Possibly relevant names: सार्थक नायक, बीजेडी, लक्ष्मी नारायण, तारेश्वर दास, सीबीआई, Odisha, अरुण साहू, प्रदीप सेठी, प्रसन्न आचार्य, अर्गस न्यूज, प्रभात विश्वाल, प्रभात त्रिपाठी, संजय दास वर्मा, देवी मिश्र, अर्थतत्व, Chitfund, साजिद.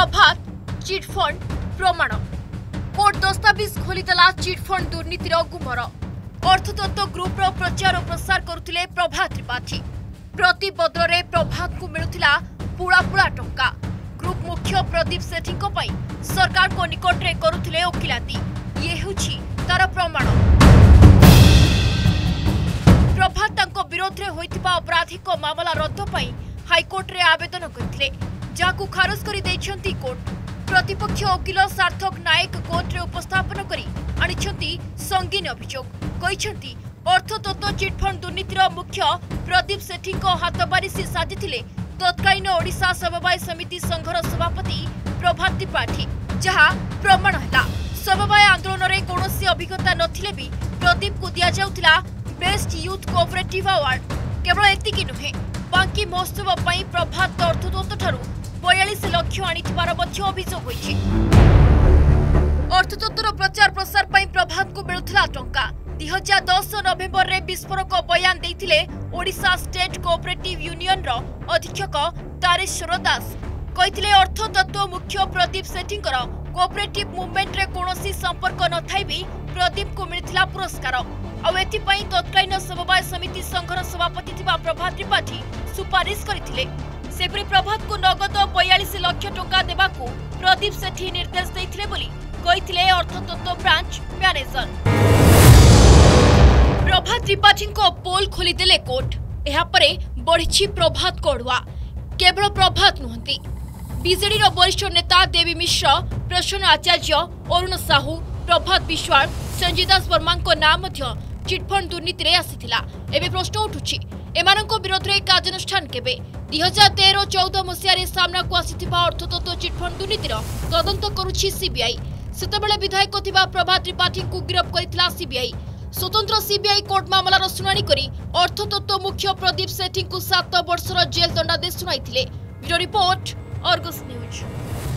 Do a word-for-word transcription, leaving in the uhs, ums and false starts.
प्रभात chit fund प्रमाण court दस्ताविज खोलीदेला चिटफंड दुर्नीतिर गुमर अर्थतत्व ग्रुप प्रचार और प्रसार करुले प्रभात त्रिपाठी प्रति बदल में प्रभात को मिलुला पुलापुला टंका ग्रुप मुख्य प्रदीप सेठी सरकार को निकट में करुले वकिलाती ये हूँ तार प्रमाण। प्रभात विरोध में होता अपराधिक मामला रद्द पर हाईकोर्ट में आवेदन करते जहां खारज कर कोर्ट प्रतिपक्ष वकील सार्थक नायक कोर्ट में उपस्थापन करी संगीन अभियोग अर्थतत्व चिटफंड दुर्नीतिर मुख्य प्रदीप सेठी हातबारिशी साजिद तत्कालीन ओडिशा समवाय समिति संघर सभापति प्रभात त्रिपाठी जहां प्रमाण है। समवाय आंदोलन में कौन अभिज्ञता नथिले भी प्रदीप को दिया जाउथिला बेस्ट यूथ कोऑपरेटिव अवार्ड। केवल एतिकी नुहे बांकी महोत्सव पर प्रभात अर्थतत्व ठारू बयालीस लक्ष आनिथिबार मध्य अभियोग होइछि। अर्थतत्व प्रचार प्रसार पर प्रभात को मिलुथिला टंका दि हजार दस नवेम्बर में विस्फोरक बयान देथिले ओडिशा स्टेट कोऑपरेटिव यूनियन रो अधीक्षक तारेश्वर दास कहिथिले अर्थतत्व मुख्य प्रदीप सेठींकर कोऑपरेटिव मूवमेंट रे कोनोसी संपर्क न थाई भी प्रदीप को मिलथिला पुरस्कार आउ एथिपई तत्कालीन समवाय समिति संघर सभापति थिबा प्रभात त्रिपाठी सुपारिश करथिले। सेपरी प्रभात को नगद बयालीस लाख टंका देवा को प्रदीप सेठी निर्देश देथिले बोली कहिथिले अर्थतत्व ब्रांच मैनेजर। प्रभात त्रिपाठी को पोल खोली देले कोर्ट एहा परे बढ़िछि प्रभात कोडवा। केवल प्रभात नुहंती बीजेडी रो वरिष्ठ नेता देवी मिश्र प्रसन्न आचार्य अरुण साहू प्रभात विश्वाल संजय दास वर्मा को नाम मध्य चिटफंड दुर्नीति रे आसीथिला। एबे प्रश्न उठुछि एमानंको विरोध रे कार्यानुष्ठान केबे। दो हज़ार तेरह और चौदह मसीह सामना को आसीथिबा अर्थतत्व चिटफंड दुर्नीतिर तदंत करुछि सीबीआई। सेतबेले विधायक थिबा प्रभात त्रिपाठी को गिरफ्त करितला सीबीआई। स्वतंत्र सीबीआई कोर्ट मामलार सुनानी करी अर्थतत्व मुख्य प्रदीप सेठी को सात वर्षर जेल दंडादेश सुनाइथिले। Bureau report अर्गस न्यूज।